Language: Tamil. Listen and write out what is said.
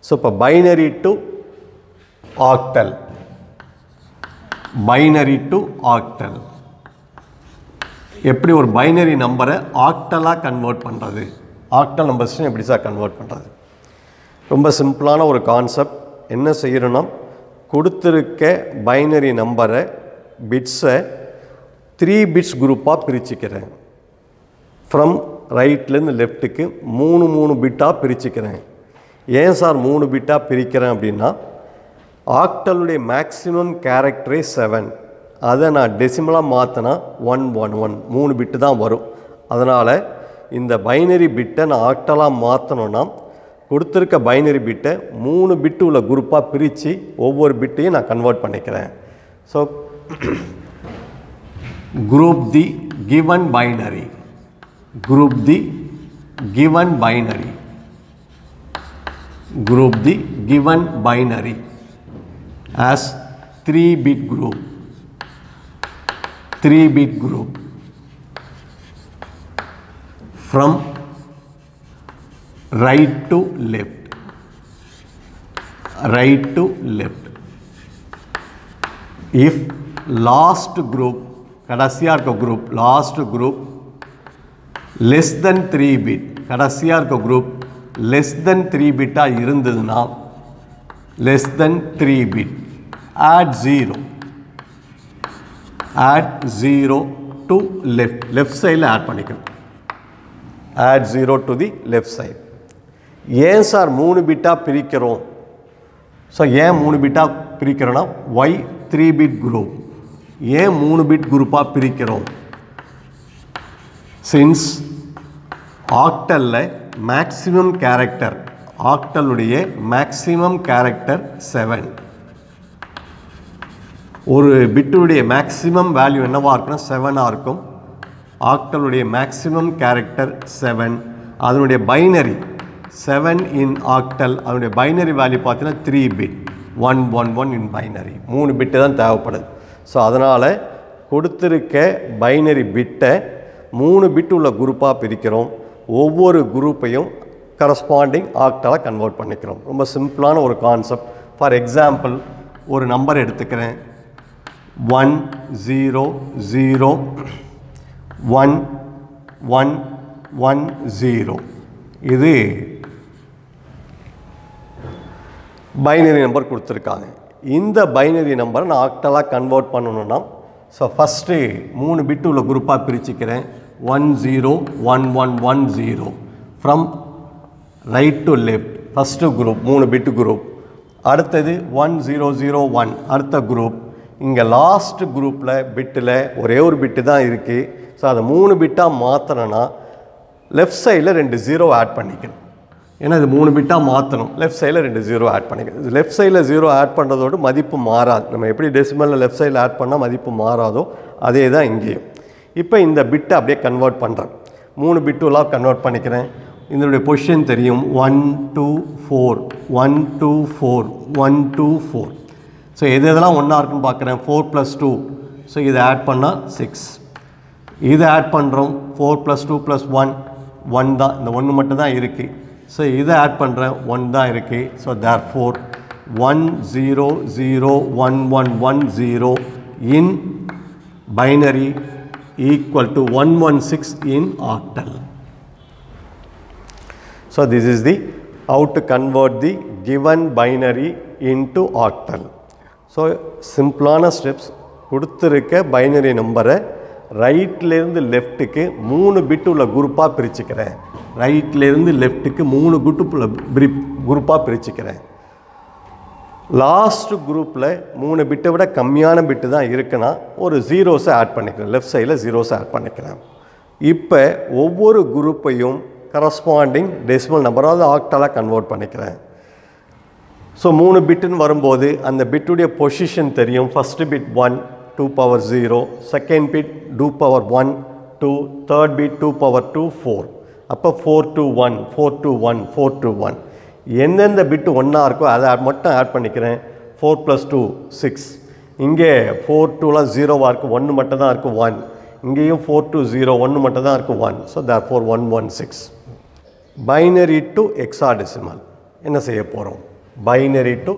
So, binary to octal. Binary to octal. Eppadi or binary number octal convert pandrathu. Octal numbers eppadi sa convert pandrathu. Romba simple ana or concept. Enna seiyirana kuduthirukka binary number bits 3 bits group ah pirichikiren. From right and left ku 3 bit ah pirichikiren. Yen sir 3 bit ah pirikiren appadina octal ude maximum character is 7. Adha na decimal ah maathana 111 3 bit dhaan varum. Adanal inda binary bit na octal ah maathanona கொடுத்திருக்க பைனரி பிட்டை 3 பிட் உள்ள குரூப்பா பிரிச்சி ஒவ்வொரு பிட்டையும் நான் கன்வர்ட் பண்ணிக்கிறேன். So group the given binary as 3 bit group from right to left. If last group less than 3 bit, less than 3 bit add 0 to left side la add 0 to the left side. Yes are 3 bita pirikkirom. So yeah 3 bita pirikirana y 3 bit group. Yeah 3 bit group ah pirikkirom. Since octal la maximum character, octal ude maximum character 7. ஒரு bit உடைய maximum value என்னவா இருக்குன்னா 7 ஆ இருக்கும். Octal உடைய maximum character 7. அதனுடைய binary 7 in octal, அதனுடைய binary value பார்த்தீங்கன்னா 3 bit 111 in binary. 3 பிட் தான் தேவைப்படுது. ஸோ அதனால கொடுத்திருக்க பைனரி பிட்டை 3 பிட் உள்ள குரூப்பாக பிரிக்கிறோம். ஒவ்வொரு குரூப்பையும் கரஸ்பாண்டிங் ஆக்டலாக கன்வெர்ட் பண்ணிக்கிறோம். ரொம்ப சிம்பிளான ஒரு கான்செப்ட். ஃபார் எக்ஸாம்பிள் ஒரு நம்பர் எடுத்துக்கிறேன் 1 0 0 1 1 1 0. இது பைனரி நம்பர் கொடுத்திருக்காங்க. இந்த பைனரி நம்பரை நான் ஆக்டலா கன்வெர்ட் பண்ணணும்னா ஸோ ஃபர்ஸ்ட் 3 பிட் உள்ள குரூப்பாக பிரிச்சுக்கிறேன் 1 0 1 1 1 0 from right to left first group 3 bit group. அடுத்தது 1001 அடுத்த குரூப். இங்கே லாஸ்ட் குரூப்பில் பிட்டில் ஒரே ஒரு பிட்டு தான் இருக்குது. ஸோ அதை 3 பிட்டாக மாற்றினா லெஃப்ட் சைடில் 2 0 ஆட் பண்ணிக்கணும். ஏன்னா இது 3 பிட்டாக மாற்றணும். லெஃப்ட் சைடில் 2 0 ஆட் பண்ணிக்கணும். லெஃப்ட் சைடில் 0 ஆட் பண்ணுறதோடு மதிப்பு மாறாது. நம்ம எப்படி டெசிமலில் லெஃப்ட் சைடில் ஆட் பண்ணால் மதிப்பு மாறாதோ அதே தான் இங்கேயும். இப்போ இந்த பிட்டை அப்படியே கன்வெர்ட் பண்ணுறேன். 3 பிட்டுலாம் கன்வெர்ட் பண்ணிக்கிறேன். இதனுடைய பொசிஷன் தெரியும் 1 2 4 1 2 4 1 2 4. ஸோ எது எதெல்லாம் ஒன்றா இருக்குன்னு பார்க்குறேன். 4 + 2. ஸோ இதை ஆட் பண்ணால் 6. இது ஆட் பண்ணுறோம் 4 + 2 + 1 1 தான். இந்த 1 மட்டும் தான் இருக்குது. ஸோ இதை ஆட் பண்ணுறேன் 1 தான் இருக்குது. So therefore 1 0 0 1 1 1 0 in binary equal to 116 in octal. So this is the how to convert the given binary into octal. So simplana steps. கொடுத்திருக்க பைனரி நம்பரை ரைட்லேருந்து லெஃப்ட்டுக்கு 3 பிட்டு உள்ள குரூப்பாக பிரிச்சுக்கிறேன். ரைட்லேருந்து லெஃப்ட்டுக்கு 3 குரூப்புள்ள குரூப்பாக பிரிச்சுக்கிறேன். லாஸ்ட் குரூப்பில் 3 பிட்டை விட கம்மியான பிட்டு தான் இருக்குன்னா ஒரு 0ஸை ஆட் பண்ணிக்கிறேன். லெஃப்ட் சைடில் 0ஸை ஆட் பண்ணிக்கிறேன். இப்போ ஒவ்வொரு குரூப்பையும் கரஸ்பாண்டிங் டெசிமல் நம்பராவது ஆக்டலாக கன்வெர்ட் பண்ணிக்கிறேன். ஸோ 3 பிட்டுன்னு வரும்போது அந்த பிட்டுடைய பொசிஷன் தெரியும். First bit 1 2 power 0, second bit 2 power 1 2, third bit 2 power 2 4. அப்போ 4 to 1 4 to 1 4 to 1. எந்தெந்த பிட்டு ஒன்றா இருக்கோ அதை மட்டும் ஆட் பண்ணிக்கிறேன். 4 + 2 6. இங்கே 4 2லாம் 0வாக இருக்கும். 1 மட்டும் தான் இருக்கும் 1. இங்கேயும் 4 to 0 1 மட்டும் தான் இருக்கும் 1. So therefore 116. Binary to hexadecimal. என்ன செய்ய போறோம்? Binary to